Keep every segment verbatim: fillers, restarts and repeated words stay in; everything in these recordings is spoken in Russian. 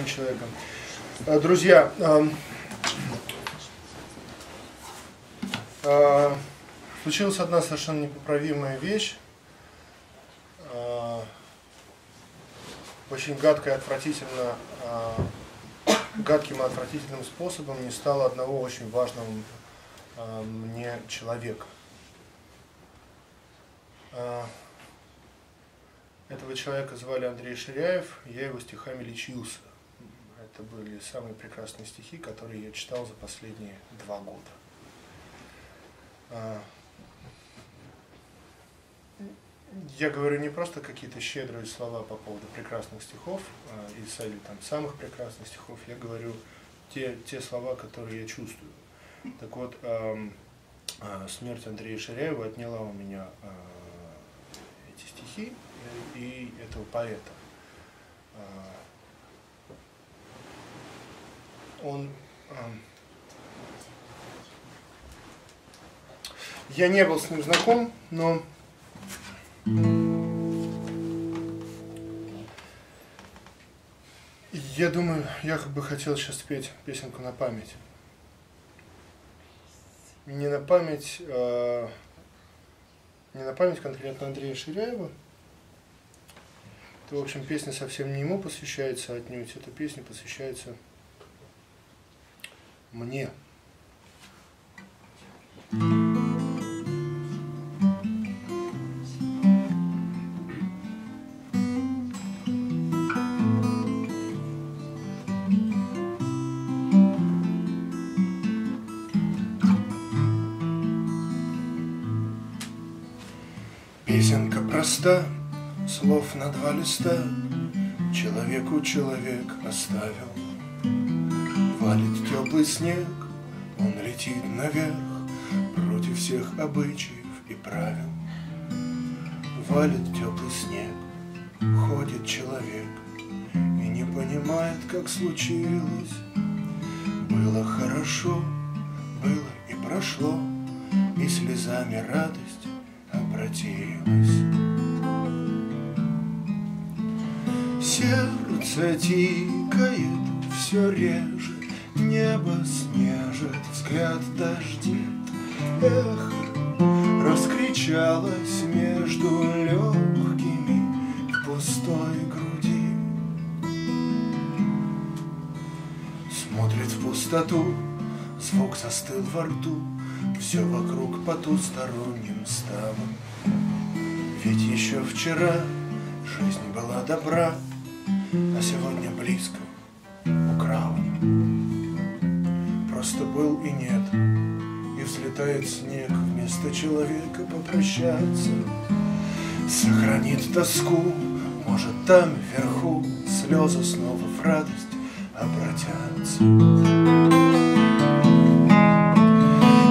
таким человеком. Друзья, случилась одна совершенно непоправимая вещь, очень гадкая, отвратительно, гадким и отвратительным способом не стало одного очень важного мне человека. Этого человека звали Андрей Ширяев, я его стихами лечился. Это были самые прекрасные стихи, которые я читал за последние два года. Я говорю не просто какие-то щедрые слова по поводу прекрасных стихов, или там самых прекрасных стихов, я говорю те, те слова, которые я чувствую. Так вот, смерть Андрея Ширяева отняла у меня эти стихи и этого поэта. Он... Я не был с ним знаком, но... Я думаю, я бы хотел сейчас спеть песенку на память. Не на память, а... не на память конкретно Андрея Ширяева. Это, в общем, песня совсем не ему посвящается отнюдь, эта песня посвящается мне. Песенка проста, слов на два листа, человеку человек оставил. Валит теплый снег, он летит наверх, против всех обычаев и правил. Валит теплый снег, ходит человек и не понимает, как случилось. Было хорошо, было и прошло, и слезами радость обратилась. Сердце тикает все реже, небо снежит, взгляд дождит. Эхо раскричалось между легкими в пустой груди. Смотрит в пустоту, звук застыл во рту, все вокруг потусторонним стало. Ведь еще вчера жизнь была добра, а сегодня близко украла. Просто был и нет, и взлетает снег вместо человека попрощаться. Сохранит тоску, может, там вверху слезы снова в радость обратятся.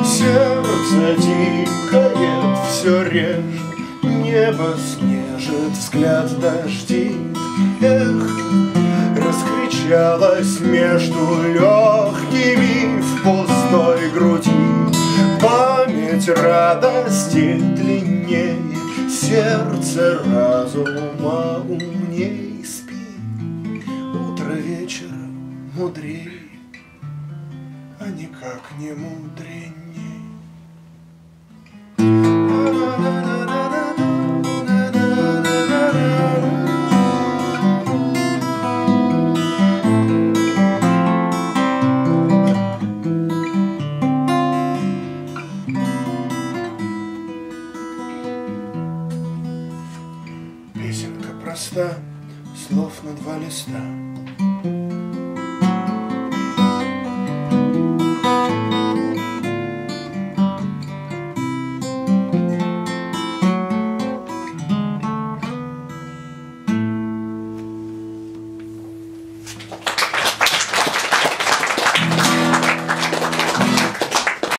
Сердце тикает все реже, небо снежит, взгляд дождит. Эх, раскричалась между легкими в пустой груди. Память радости длиннее, сердце разума умней. Спи, утро вечера мудрее, а никак не мудреней. Слов на два листа,